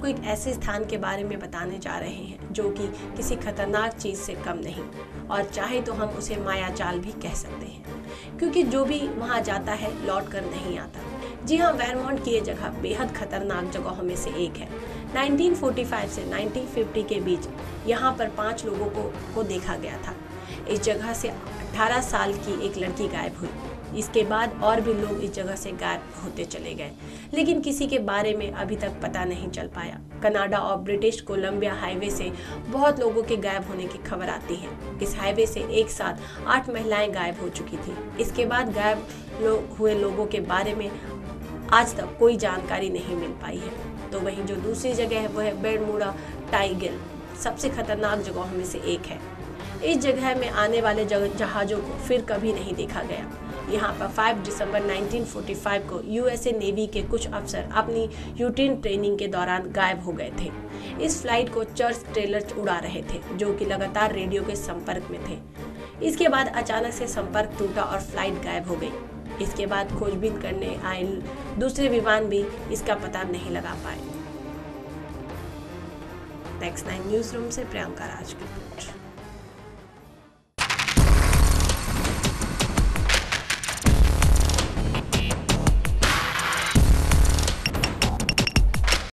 आपको एक ऐसे स्थान के बारे में बताने जा रहे हैं जो कि किसी खतरनाक चीज़ से कम नहीं, और चाहे तो हम उसे मायाजाल भी कह सकते हैं, क्योंकि जो भी वहाँ जाता है लौट कर नहीं आता। जी हाँ, वर्मोंट की ये जगह बेहद खतरनाक जगहों में से एक है। 1945 से 1950 के बीच यहाँ पर 5 लोगों को देखा गया था। इस जगह से 18 साल की एक लड़की गायब हुई। इसके बाद और भी लोग इस जगह से गायब होते चले गए, लेकिन किसी के बारे में अभी तक पता नहीं चल पाया। कनाडा और ब्रिटिश कोलंबिया हाईवे से बहुत लोगों के गायब होने की खबर आती है। इस हाईवे से एक साथ 8 महिलाएं गायब हो चुकी थी। इसके बाद गायब हुए लोगों के बारे में आज तक कोई जानकारी नहीं मिल पाई है। तो वहीं जो दूसरी जगह है वह है बेड़मुड़ा टाइगर, सबसे खतरनाक जगहों में से एक है। इस जगह में आने वाले जहाज़ों को फिर कभी नहीं देखा गया। यहाँ पर 5 दिसंबर 1945 को यूएसए नेवी के कुछ अफसर अपनी यूटीन ट्रेनिंग के दौरान गायब हो गए थे। इस फ्लाइट को चर्च ट्रेलर उड़ा रहे थे, जो कि लगातार रेडियो के संपर्क में थे। इसके बाद अचानक से संपर्क टूटा और फ्लाइट गायब हो गई। इसके बाद खोजबीन करने आए दूसरे विमान भी इसका पता नहीं लगा पाए। नेक्स्ट 9 न्यूज़ रूम से प्रियंका राज की रिपोर्ट।